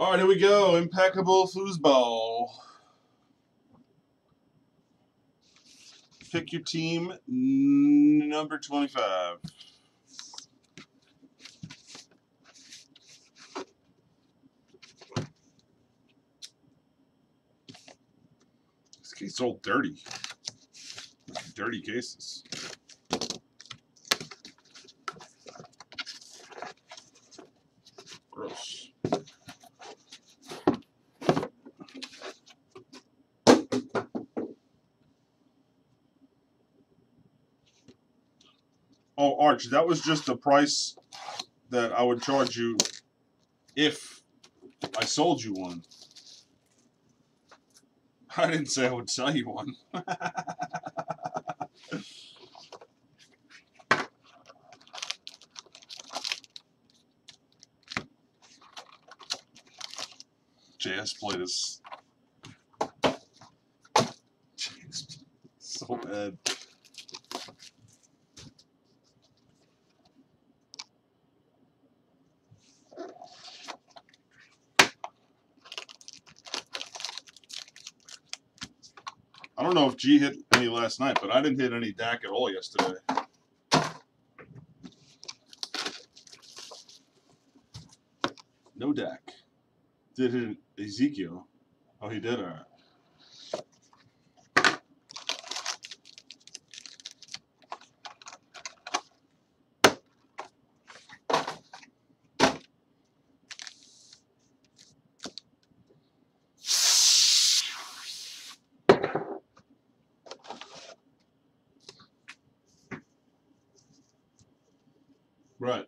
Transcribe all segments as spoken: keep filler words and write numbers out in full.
All right, here we go. Impeccable foosball. Pick your team number twenty-five. This case sold dirty. Dirty cases. Gross. Oh, Arch, that was just the price that I would charge you if I sold you one. I didn't say I would sell you one. J S played us so bad. I don't know if G hit any last night, but I didn't hit any D A C at all yesterday. No D A C. Did hit Ezekiel. Oh, he did? All right. Right.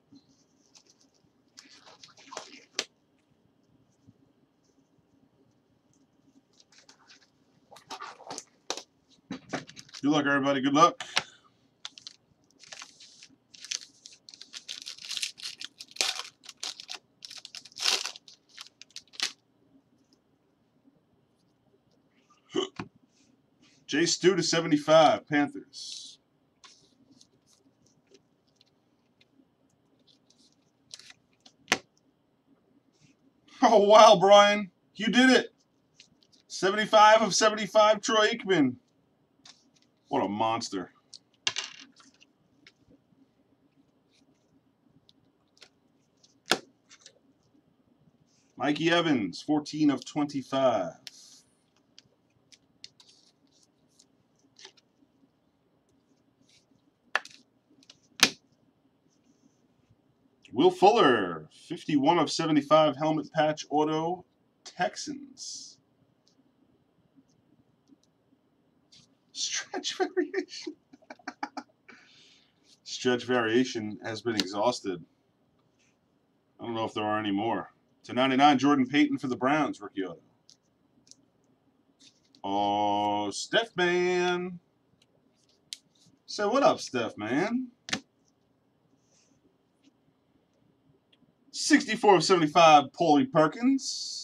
Good luck, everybody. Good luck. Jay Stu to seventy-five, Panthers. Oh, wow, Brian. You did it. seventy-five of seventy-five, Troy Aikman. What a monster. Mikey Evans, fourteen of twenty-five. Will Fuller, fifty-one of seventy-five, helmet patch auto, Texans. Stretch variation. Stretch variation has been exhausted. I don't know if there are any more. two ninety-nine, Jordan Payton for the Browns, rookie auto. Oh, Steph Man. So what up, Steph Man? sixty-four of seventy-five, Paulie Perkins.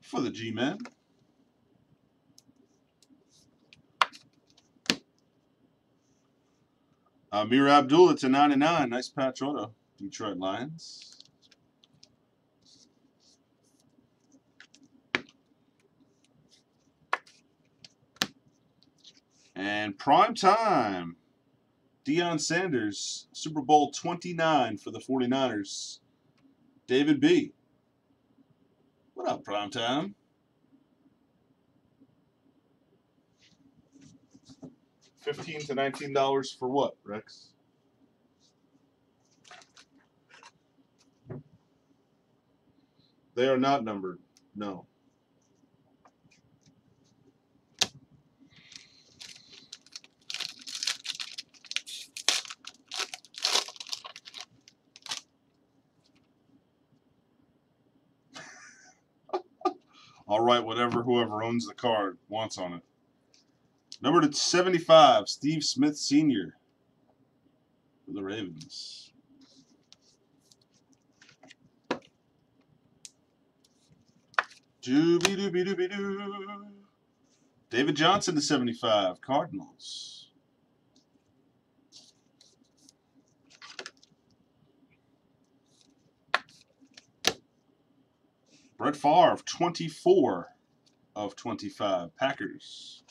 For the G-Man. Amir Abdullah to ninety-nine. Nice patch auto. Detroit Lions. And prime time. Deion Sanders, Super Bowl twenty-nine for the forty-niners. David B. What up, Primetime? fifteen to nineteen dollars for what, Rex? They are not numbered, no. I'll write whatever whoever owns the card wants on it. Number to seventy-five, Steve Smith Senior for the Ravens. Doobie doobie doobie doo. David Johnson to seventy-five, Cardinals. Brett Favre, twenty-four of twenty-five, Packers.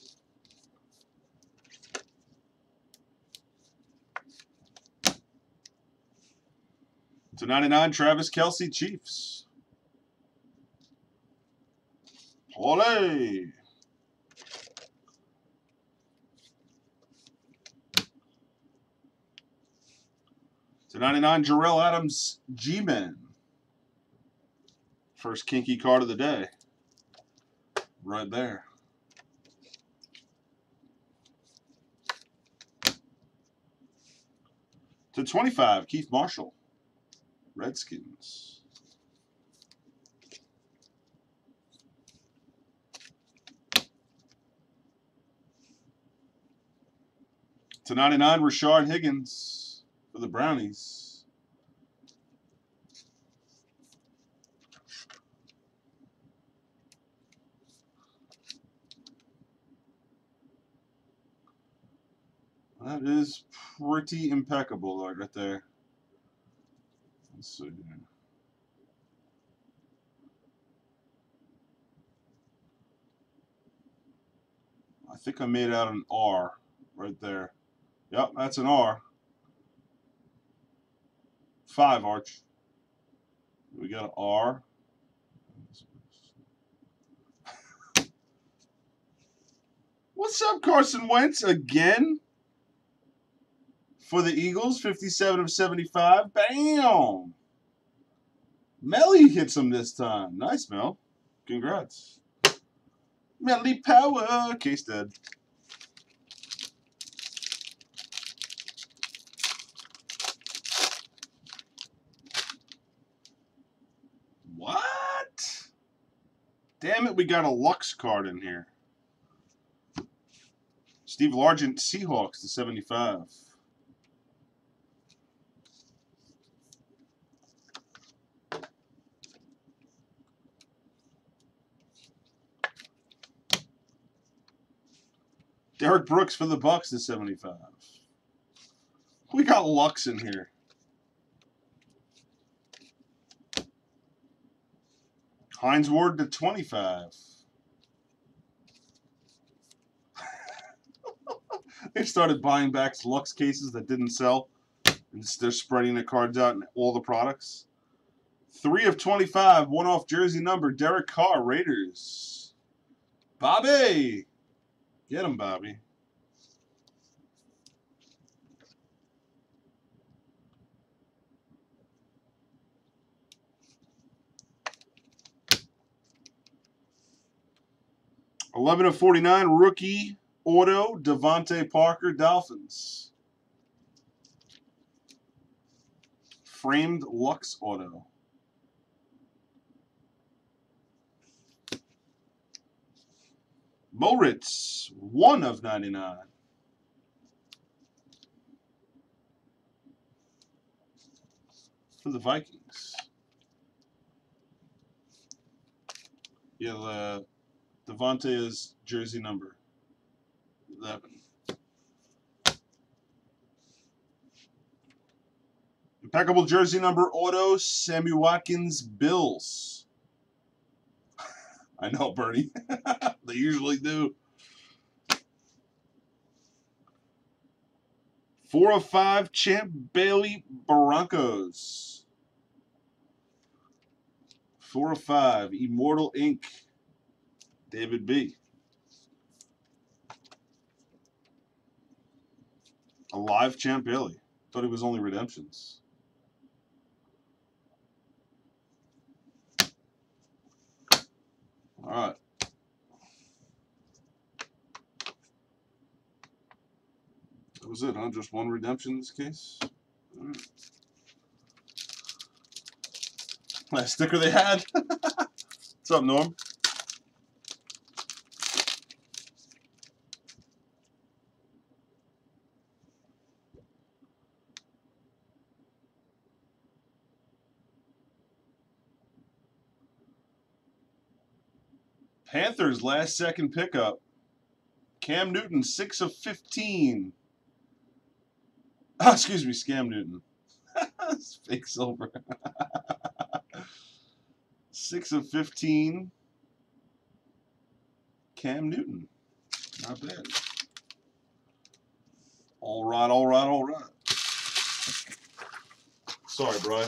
two ninety-nine, Travis Kelce, Chiefs. Ole! two ninety-nine, Jarrell Adams, G-Men. First kinky card of the day. Right there. two twenty-five, Keith Marshall, Redskins. two ninety-nine, Rashard Higgins for the Brownies. That is pretty impeccable right there. Let's see. I think I made out an R right there. Yep, that's an R. Five arch. We got an R. What's up, Carson Wentz again? For the Eagles, fifty-seven of seventy-five. Bam! Melly hits him this time. Nice, Mel. Congrats. Melly power. Case dead. What? Damn it, we got a Lux card in here. Steve Largent, Seahawks, to seventy-five. Derek Brooks for the Bucks to seventy-five. We got Lux in here. Hines Ward to twenty-five. They started buying back Lux cases that didn't sell, and they're spreading the cards out in all the products. three of twenty-five, one off jersey number, Derek Carr, Raiders. Bobby! Get him, Bobby. eleven of forty-nine, rookie auto, Devontae Parker, Dolphins. Framed Lux auto. Moritz, one of ninety-nine. For the Vikings. Yeah, the Devontae's jersey number, eleven. Impeccable jersey number auto, Sammy Watkins, Bills. I know, Bernie. They usually do. Four of five, Champ Bailey, Broncos. Four of five, Immortal Incorporated. David B. A live Champ Bailey. Thought it was only redemptions. All right. That was it, huh? Just one redemption in this case? All right. Last sticker they had. What's up, Norm? Panthers, last second pickup. Cam Newton, six of fifteen. Oh, excuse me, Scam Newton. It's fake silver. six of fifteen, Cam Newton. Not bad. All right, all right, all right. Sorry, bro.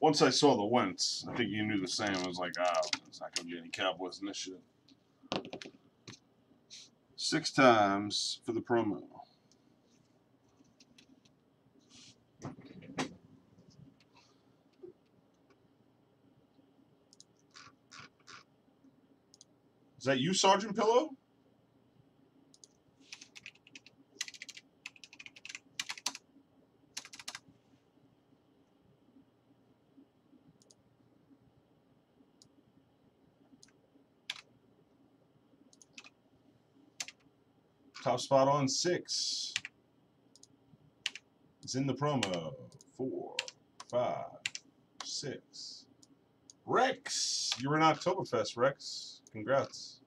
Once I saw the Wentz, I think you knew the same. I was like, ah, oh, it's not going to be any Cowboys in this shit. Six times for the promo. Is that you, Sergeant Pillow? Top spot on six. It's in the promo. Four, five, six. Rex! You're in Oktoberfest, Rex. Congrats.